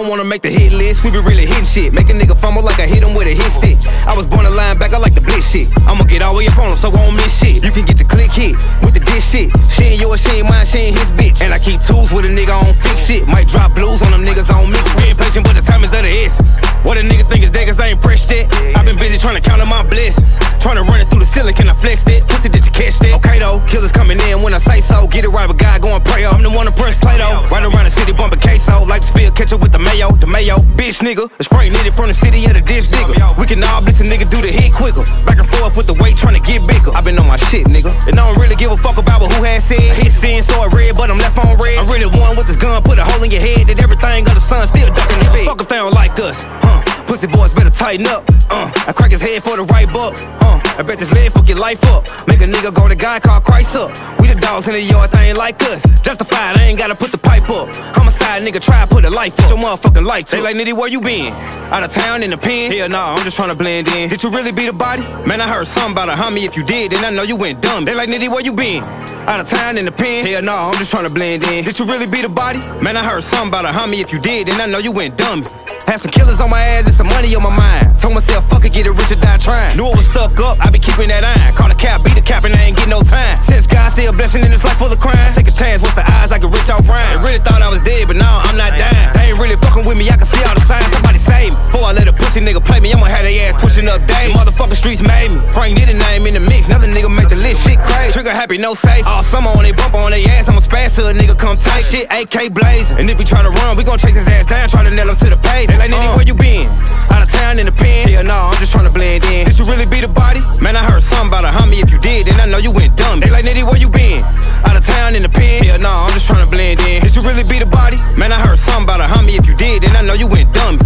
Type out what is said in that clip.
don't wanna make the hit list, we be really hitting shit. Make a nigga fumble like I hit him with a hit stick. I was born a linebacker, I like the blitz shit. I'ma get all the way up on him, so I won't miss shit. You can get your click hit with the diss shit. She ain't yours, she ain't mine, she ain't his bitch. And I keep twos with a nigga on fix shit. Might drop blues on them niggas on mix. Be impatient, but the time is of the essence. What a nigga think is that, cause I ain't pressed it. I been busy trying to count on my blessings. Trying to run it through the ceiling, can I flex it? Pussy, did you catch that? Okay though, killers coming in when I say so. Get it right with God, go and pray, oh. I'm the one to press play though. Right around the city, bumping queso. Like to spill, catch up with the mayo, bitch nigga. It's Frank Nitty from the city of the ditch nigga. We can all blitz a nigga, do the hit quicker. Back and forth with the weight, trying to get bigger. I been on my shit nigga, and I don't really give a fuck about what who has said. Hit sin, so it red, but I'm left on red. I'm really one with this gun, put a hole in your head. Did everything under the sun, still ducking the bed. Fuck if they don't like us, pussy boys better tighten up, I crack his head for the right buck, I bet this lead fuck your life up. Make a nigga go to God, call Christ up. We the dogs in the yard, they ain't like us. Justified, I ain't gotta put the pipe up. Homicide, nigga, try put a life up. Your motherfucking life too. They like, Nitty, where you been? Out of town, in the pen? Hell nah, I'm just tryna blend in. Did you really beat the body? Man, I heard something about a homie. If you did, then I know you went dumb. They like, Nitty, where you been? Out of town, in the pen? Hell nah, I'm just tryna blend in. Did you really beat the body? Man, I heard something about a homie. If you did, then I know you went dumb. Had some killers on my ass and some money on my mind. Told myself, fuck it, get it rich or die trying. Knew it was stuck up, I be keeping that iron. Call the cap, beat the cap, and I ain't get no time. Since God still blessing in this life full of crime. Take a chance, with the eyes, I can reach out rhyme. Really thought I was dead, but now I'm not dying. They ain't really fucking with me, I can see all the signs. Somebody save me. Before I let a pussy nigga play me, I'ma have they ass pushing up days. Motherfucking streets made me. Frank Nitty name in the mix, another nigga make the list. Shit crazy. Trigger happy, no safe. All summer on they bump on they ass, I'ma spaz to a nigga come tight. Shit, AK blazing. And if we try to run, we gon' chase his ass down, try to nail him to the pavement. They like, Nitty, where you been? Out of town in the pen? Hell nah, I'm just tryna blend in. Did you really beat the body? Man, I heard something about a homie. If you did, then I know you went dumb. They like, Nitty, where you been? Out of town in the pen? Hell nah, I'm just tryna blend in. Did you really beat the body? Man, I heard something about a homie. If you did, then I know you went dumb.